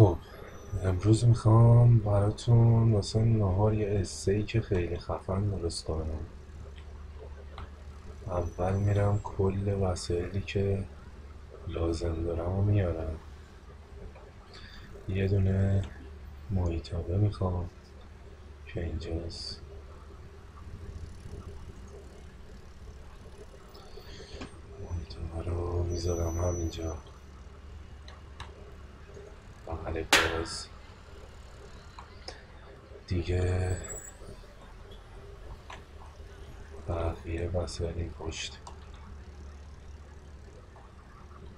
خب امروز میخوام براتون مثلا نهار یه اسه‌ای که خیلی خفن درست کنم. اول میرم کل وسایلی که لازم دارم و میارم. یه دونه ماهیتابه میخوام که اینجاست، ماهیتابه رو میذارم همینجا بغل گاز. دیگه بقیه وسایل پشت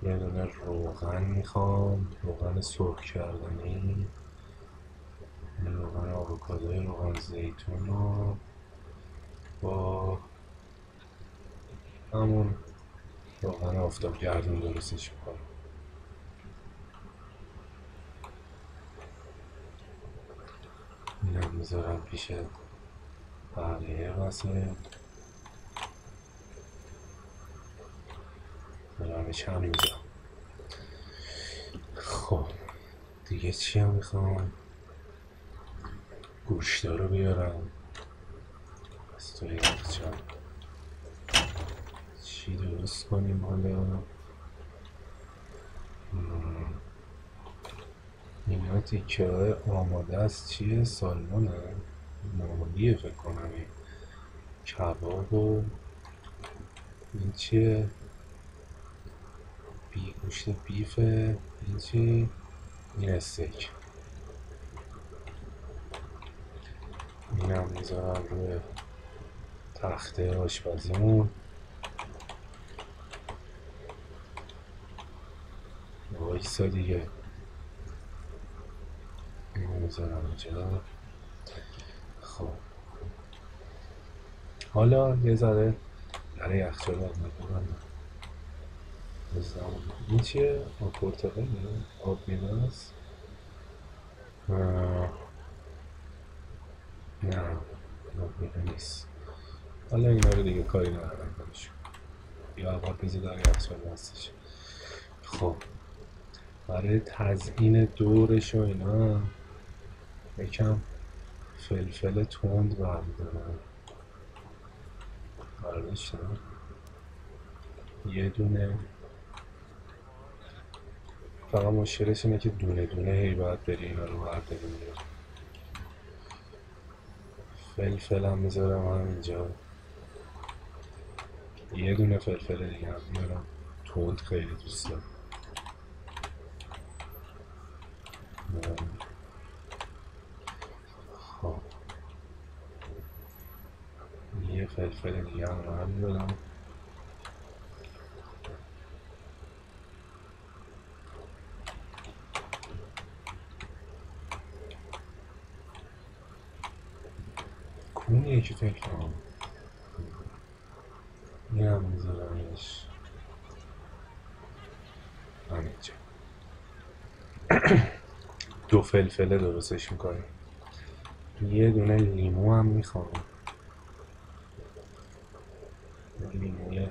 یه دونه روغن میخوام، روغن سرخ کردنی، روغن آووکادوی، روغن زیتون رو با همون روغن آفتابگردون درستش میکنم. اینم میذارم پیش بقیه وسایل، دارمش همینجا. خب دیگه چی هم میخوام؟ گوشتا رو بیارم از توی یخچال. چی درست کنیم حالا؟ اینا تیکه های آماده است. چیه؟ سالمون هم ماهیه فکر کنم، این کباب و این چیه؟ گوشت بیفه. این چی؟ این استیک. این هم میذارم روی تخته آشپزیمون وایسا دیگه. این هم میذارم اینجا. خب حالا یه ذره برای یخچال باز میکنم. این چیه؟ آب پرتقاله، آب میوه است. نه آب میوه نیست. حالا اینا رو دیگه کاری ندارم بهش، یا اول بذار در یخچال هستش. خب برای تزیین دورش و اینا یکم فلفل تند بردارم، برداشتم یه دونه. فقط مشکلش اینه که دونه دونه هی باید بری اینا رو برداری. فلفل هم میذارم همینجا، یه دونه فلفل دیگه هم میارم، تند خیلی دوست دارم. خب یه فلفل دیگه هم رو هم میارم. اونیه که فکر کنم این هم میذارمش همینجا. دو فلفله درستش میکنیم. یه دونه لیمو هم میخوام، لیموی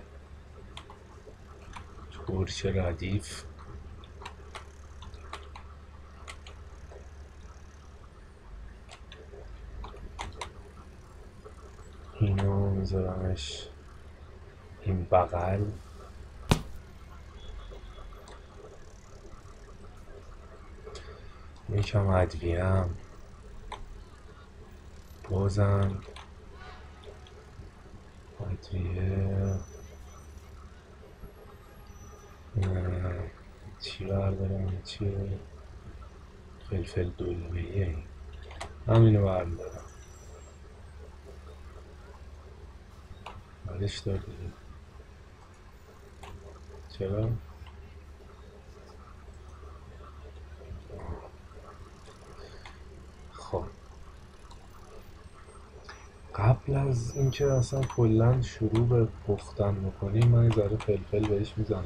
ترش ردیف. اینو میذارمش این بغل. یکم ادویه‌ام، بازم ادویه. چی بردارم؟ چیه؟ فلفل دلمه‌ای، همینو بردارم. بعدش داریم چرا؟ خب قبل از اینکه اصلا کلا شروع به پختن بکنیم من یه ذره فلفل بهش میزنم.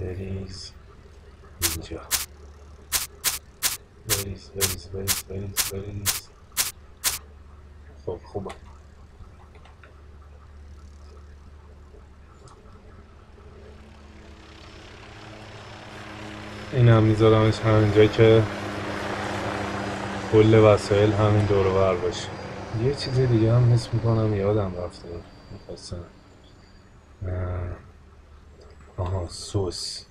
بریز اینجا، بریز بریز بریز بریز بریز. خب خوبه. این هم میذارمش همینجا که کل وسایل همین دور و بر باشه. یه چیز دیگه هم حس میکنم یادم رفته میخواستم. آها سس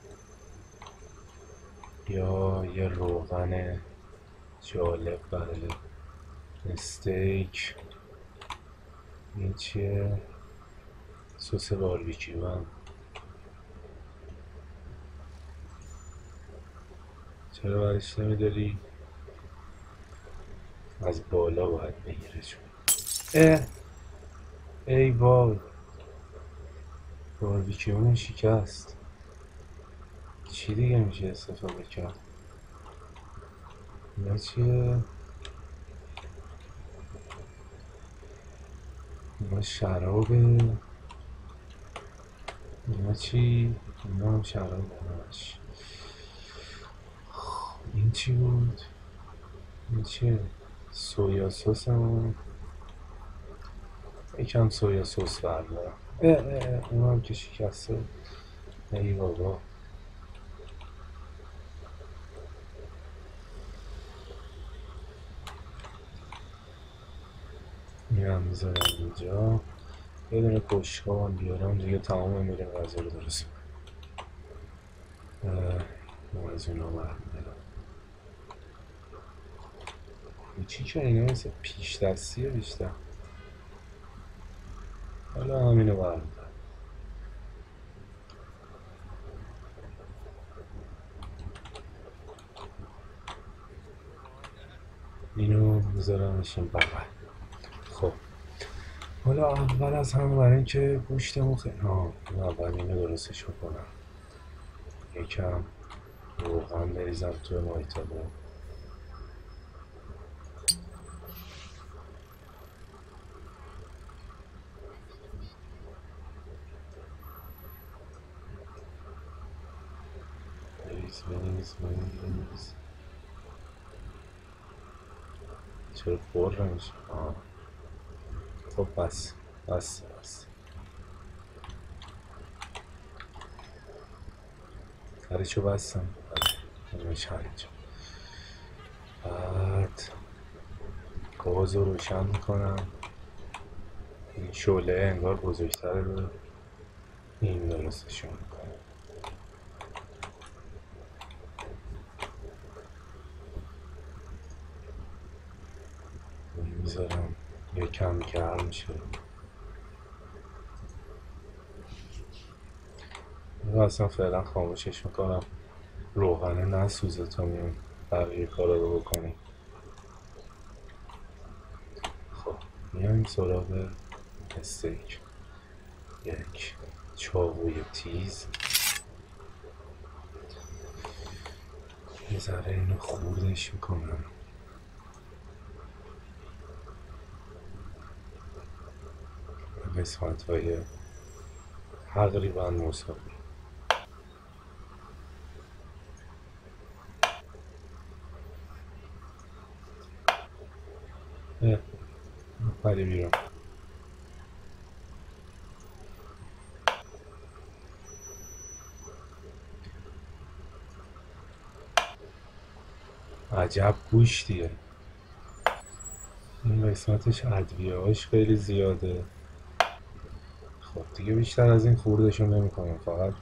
یا یه روغن جالب برای استیک. این چیه؟ سس باربیکیو هم. چرا برش نمیداری؟ از بالا باید بگیره چون ای وای باربیکیون شکست. چی دیگه میشه استفاده کرد؟ نه چیه؟ اینا شرابه. اینا چی؟ اینا هم شراب همش. این چی بود؟ این چیه؟ سویا سس هم یکم سویا سس بردارم. اون هم که شکسته. ای بابا میرم میذارم اینجا. یه دونه کشکا هم بیارم دیگه تمام میریم غذا رو درست کنم. از اینا برمیدارم کوچیک. اینا مثل پیش دستیه بیشتر. حالا همینو برمیدارم. اینو میذارمش این بغل. خب حالا اول از هم برای اینکه گوشتمون خیلی اول اینو درستش بکنم. یکم روغن بریزم توی مایتابو. بریز چرا پر نمیشه؟ خب بس هرچو بستم همیشه هرچو. بعد گاز رو روشن میکنم. این شعله انگار بزرگتره رو این درستشون میکنم. میذارم یکم گرم شه. اینو اصلا فعلا خاموشش میکنم روغنه نسوزه تا میام بقیه کارا رو بکنیم. خب میام سراغ استیک. یک چاقوی تیز میذاره اینو خوردش میکنم. قسمت های تقریبا مساوی. بله بیرون. عجب گوشتیه. این قسمتش ادویه هاش خیلی زیاده. دیگه بیشتر از این خوردشو نمیکنم. فقط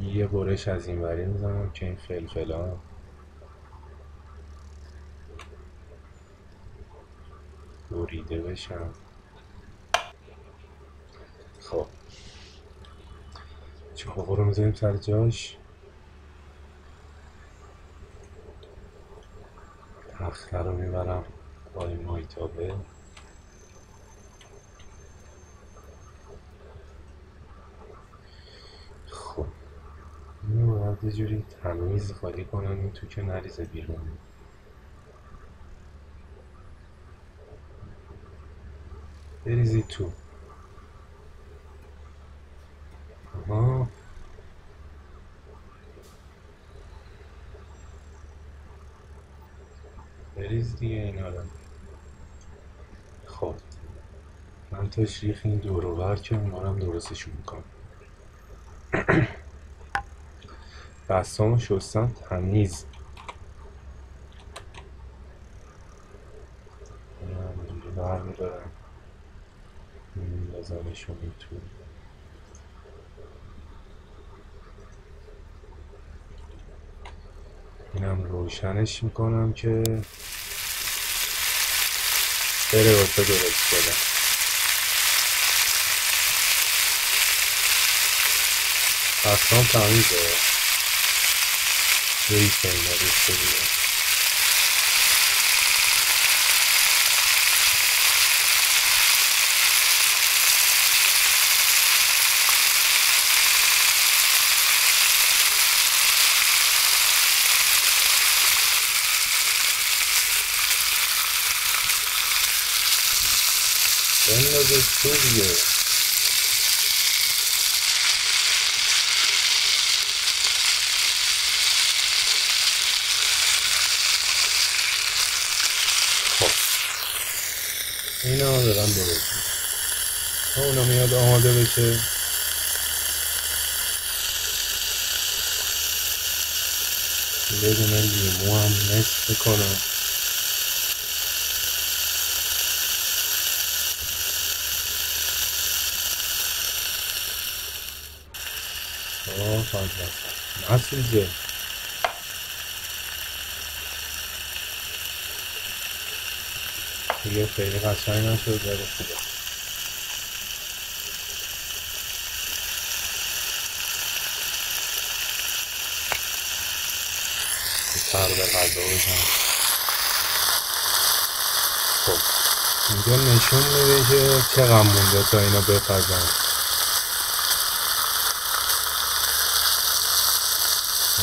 یه برش از این وری میزنم که این فلفل ها بریده بشن. خب چاقو رو میزنیم سر جاش. تخته رو میبرم با این مایتابه. یه جوری تمیز خالی کنن این تو که نریزه بیرون. بریزی تو. آها بریز دیگه اینا رو. خب من تا شریخ این دور و بر که اونارم درستشون میکنم. Passons, Chaussin à Nice. اینم روشنش میکنم که بره واسه درست کنم. اصلا تمیزه ریسه این ریسه دیگه. بندازش تو دیگه. اینو دارم ببینم تا اونو میاد آماده بشه. یه دونه لیمو هم نصف کنم. آه فانتاستیک نسوزه. دیگه خیلی قشنگ نشد ولی خوبه. سر به غذا بزن. خب اینجا نشون میده که چقدر مونده تا اینا بپزن.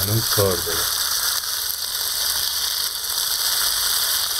منم کار داره.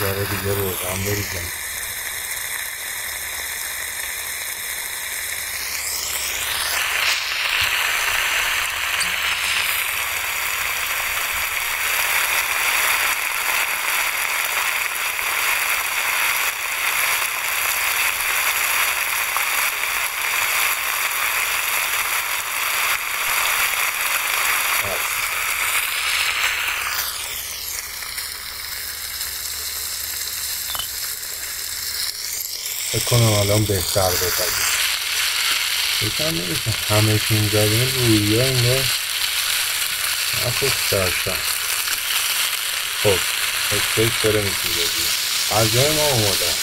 داره دیگه روغن بریزم. کنم الان بهتر بپزید. بکنم نمیشه همه چین زدن رویی ها اینجا نخوشت هستم. خب استیک داره میتونید غذای ما اومده.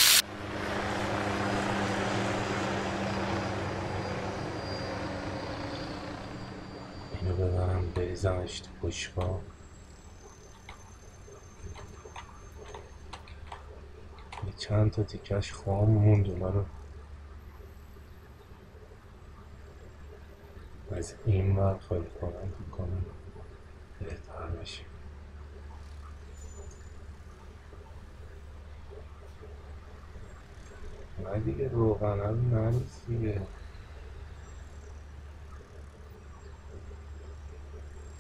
اینو ببرم بریزمش تو بشقاب. چند تا تیکش خام موند اونا رو از این ور خالی کنم بهتر بشه. نه دیگه روغنه رو نریز دیگه.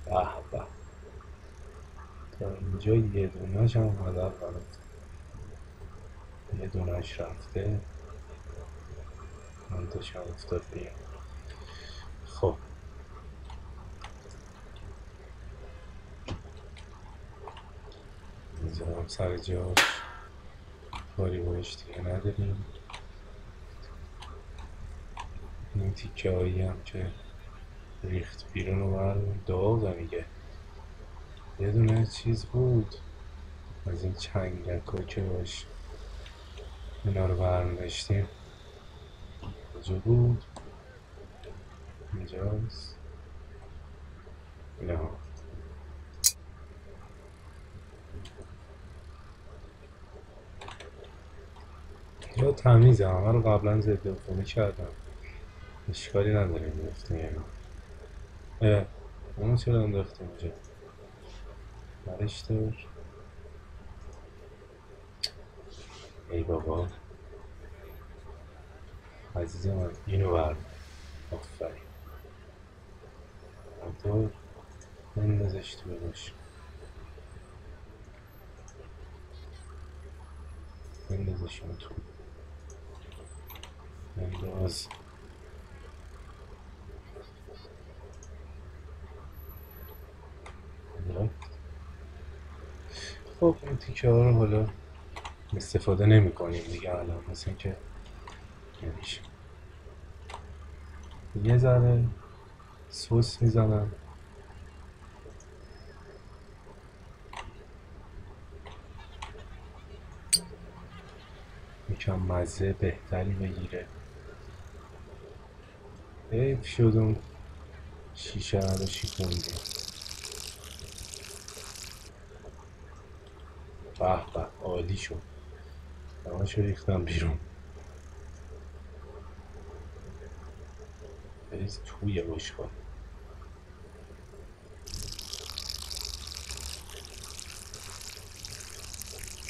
به به تا اینجا یه دونه‌اش هم هدر برد. یه دونش رفته من داشم افتاد بیم. خب میزارم سر جاش کاری باش دیگه نداریم. این تیکه هایی هم که ریخت بیرون رو برمون داغه. میگه یه دونه چیز بود از این چنگک ها که باش اینا رو برمیداشتیم. کجا بود؟ اینجاست. نه اینجا تمیزه. همه رو قبلا ضد عفونی کردم. اشکالی نداره میفتیم. Evet. Onu sıradan dağıttım hocam. Karıştır. Ey baba. Azizim abi. Yeni var. Aferin. Doğru. Ben de seçtim. Ben de seçtim. Ben de az. خب این تیکه ها رو حالا استفاده نمی کنیم دیگه الان مثل این که نمیشه یه ذره سس میزنم یکم مزه بهتری بگیره حیف شد اون شیشه رو شکوندیم بحبه عالی شد همه‌شو ریختم بیرون بریز توی بشقاب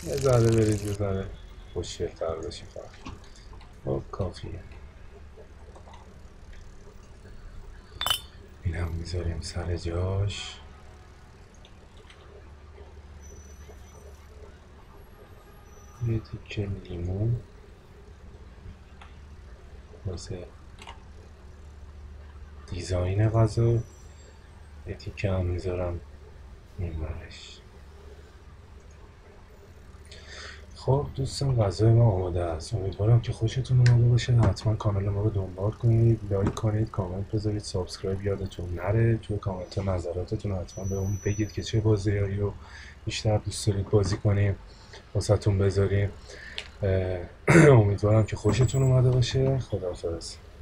یه ذره بریز یه ذره خوشگل‌تر بشه خب کافیه اینم میذاریم سر جاش یه تیکه لیمون واسه دیزاین غذا یه تیکه هم میذارم میمارش خب دوستان غذای ما آماده است امیدوارم که خوشتون اومده باشه حتما کانال ما رو دنبال کنید لایک کنید کامنت بذارید سابسکرایب یادتون نره توی کامنت ها نظراتتون حتما به اون بگید که چه بازیایی رو بیشتر دوست دارید بازی کنیم واسه‌تون بذاریم امیدوارم که خوشتون اومده باشه خداحافظ